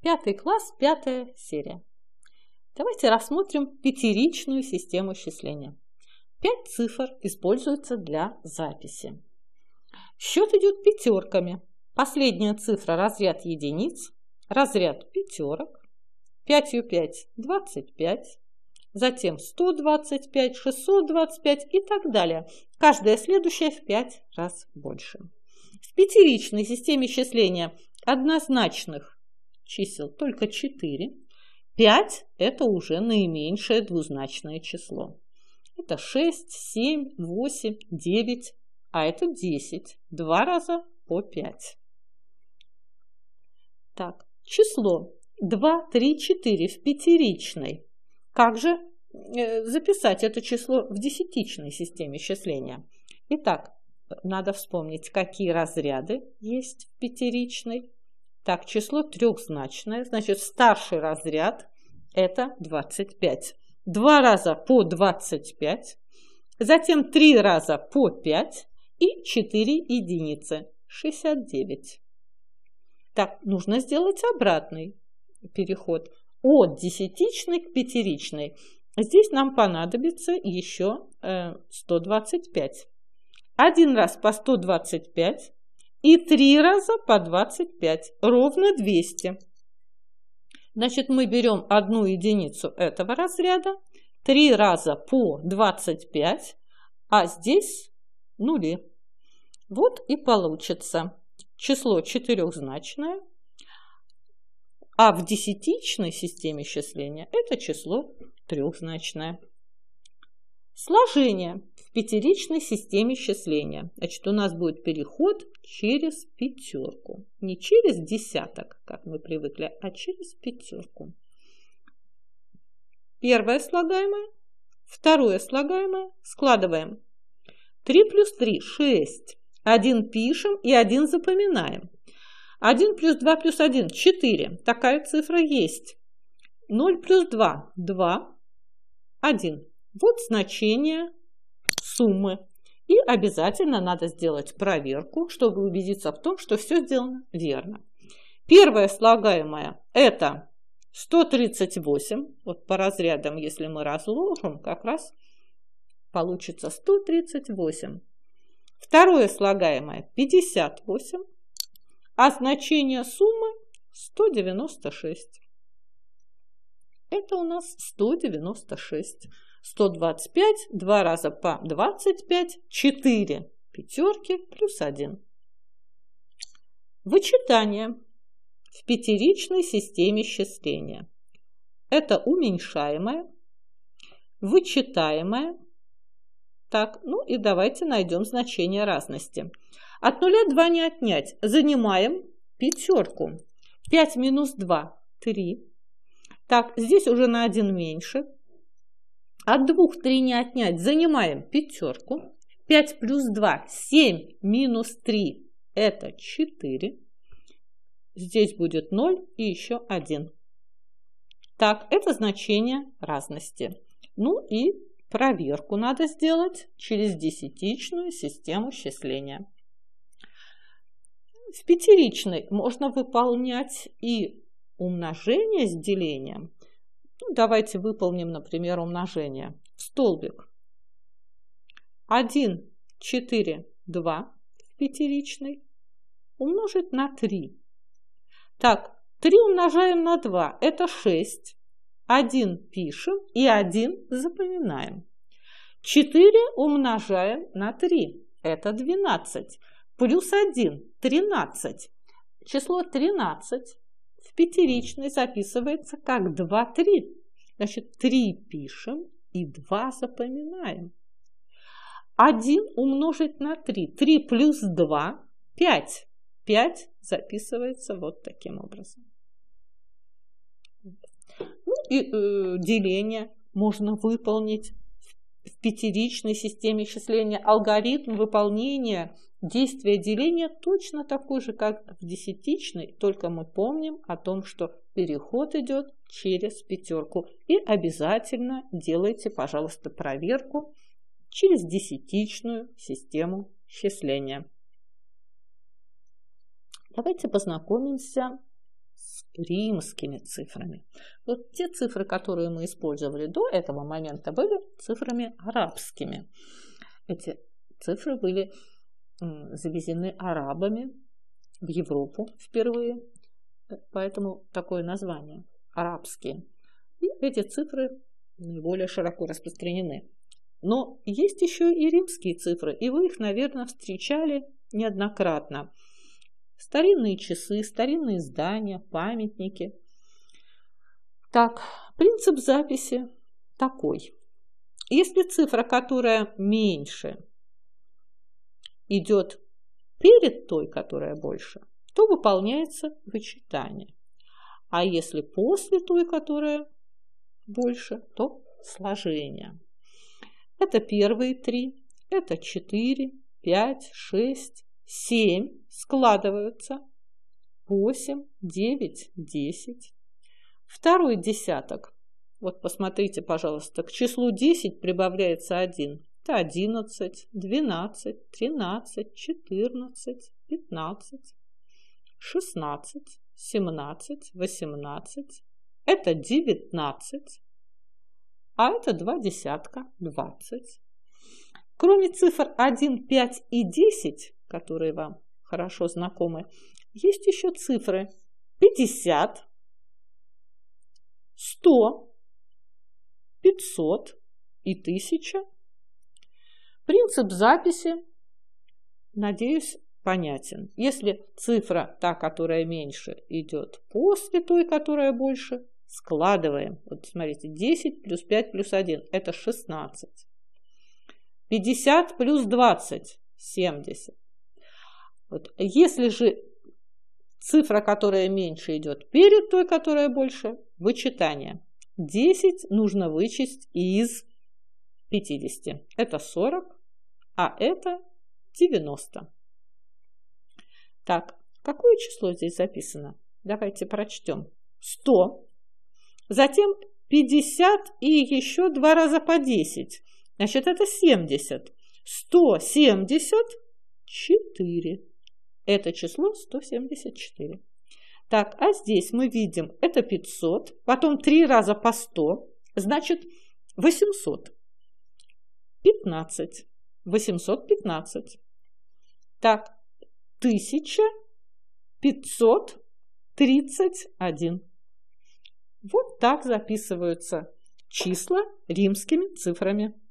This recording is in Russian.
Пятый класс, 5-я серия. Давайте рассмотрим пятеричную систему счисления. 5 цифр используются для записи. Счет идет пятерками. Последняя цифра – разряд единиц, разряд пятерок. 5-ю 5 – 25, затем 125, 625 и так далее. Каждая следующая в 5 раз больше. В пятеричной системе счисления однозначных чисел только 4. 5 – это уже наименьшее двузначное число. Это 6, 7, 8, 9, а это 10. 2 раза по 5. Так, число 2, 3, 4 в пятеричной. Как же записать это число в десятичной системе счисления? Итак, надо вспомнить, какие разряды есть в пятеричной. Так, число трехзначное, значит, старший разряд – это 25. 2 раза по 25, затем 3 раза по 5 и 4 единицы – 69. Так, нужно сделать обратный переход от десятичной к пятеричной. Здесь нам понадобится еще 125. Один раз по 125 и 3 раза по 25, ровно 200. Значит, мы берем одну единицу этого разряда, 3 раза по 25, а здесь нули. Вот и получится число четырехзначное, а в десятичной системе счисления это число трехзначное. Сложение в пятеричной системе счисления. Значит, у нас будет переход через пятерку. Не через десяток, как мы привыкли, а через пятерку. Первое слагаемое, второе слагаемое складываем. 3 плюс 3 – 6. 1 пишем и 1 запоминаем. 1 плюс 2 плюс 1 – 4. Такая цифра есть. 0 плюс 2 – 2. 1. Вот значение суммы. И обязательно надо сделать проверку, чтобы убедиться в том, что все сделано верно. Первое слагаемое – это 138. Вот по разрядам, если мы разложим, как раз получится 138. Второе слагаемое – 58. А значение суммы – 196. Это у нас 196. 125, 2 раза по 25, 4 пятерки плюс 1. Вычитание в пятеричной системе счисления. Это уменьшаемое, вычитаемое. Так, ну и давайте найдем значение разности. От 0 2 не отнять. Занимаем пятерку. 5 минус 2 – 3. Так, здесь уже на 1 меньше. От 2 3 не отнять, занимаем пятерку. 5 плюс 2, 7 минус 3, это 4. Здесь будет 0 и еще 1. Так, это значение разности. Ну и проверку надо сделать через десятичную систему счисления. В пятеричной можно выполнять и умножение с делением. Ну, давайте выполним, например, умножение. В столбик 1, 4, 2 в пятеричной умножить на 3. Так, 3 умножаем на 2 – это 6. 1 пишем и 1 запоминаем. 4 умножаем на 3 – это 12. Плюс 1 – 13. Число 13 в пятеричной записывается как 2, 3. Значит, 3 пишем и 2 запоминаем. 1 умножить на 3. 3 плюс 2 – 5. 5 записывается вот таким образом. Ну и деление можно выполнить в пятеричной системе счисления. Алгоритм выполнения действия деления точно такой же, как в десятичной, только мы помним о том, что переход идет через пятерку. И обязательно делайте, пожалуйста, проверку через десятичную систему счисления. Давайте познакомимся с римскими цифрами. Вот те цифры, которые мы использовали до этого момента, были цифрами арабскими. Эти цифры были завезены арабами в Европу впервые, поэтому такое название – арабские. И эти цифры наиболее широко распространены. Но есть еще и римские цифры, и вы их, наверное, встречали неоднократно. Старинные часы, старинные здания, памятники. Так, принцип записи такой. Если цифра, которая меньше, идет перед той, которая больше, то выполняется вычитание. А если после той, которая больше, то сложение. Это первые три, это 4, 5, 6, 7 складываются, 8, 9, 10. Второй десяток. Вот посмотрите, пожалуйста, к числу 10 прибавляется 1. Это 11, 12, 13, 14, 15, 16, 17, 18. Это 19. А это 2 десятка, 20. Кроме цифр 1, 5 и 10, которые вам хорошо знакомы, есть еще цифры 50, 100, 500 и 1000. Принцип записи, надеюсь, понятен. Если цифра, та, которая меньше, идет после той, которая больше, складываем. Вот смотрите, 10 плюс 5 плюс 1 – это 16. 50 плюс 20 – 70. Вот. Если же цифра, которая меньше, идет перед той, которая больше, вычитание. 10 нужно вычесть из 50. Это 40, а это 90. Так, какое число здесь записано? Давайте прочтем. 100. Затем 50 и еще 2 раза по 10. Значит, это 70. 174. Это число 174. Так, а здесь мы видим, это 500, потом 3 раза по 100, значит, 800. 15. 815. Так, 1531. Вот так записываются числа римскими цифрами.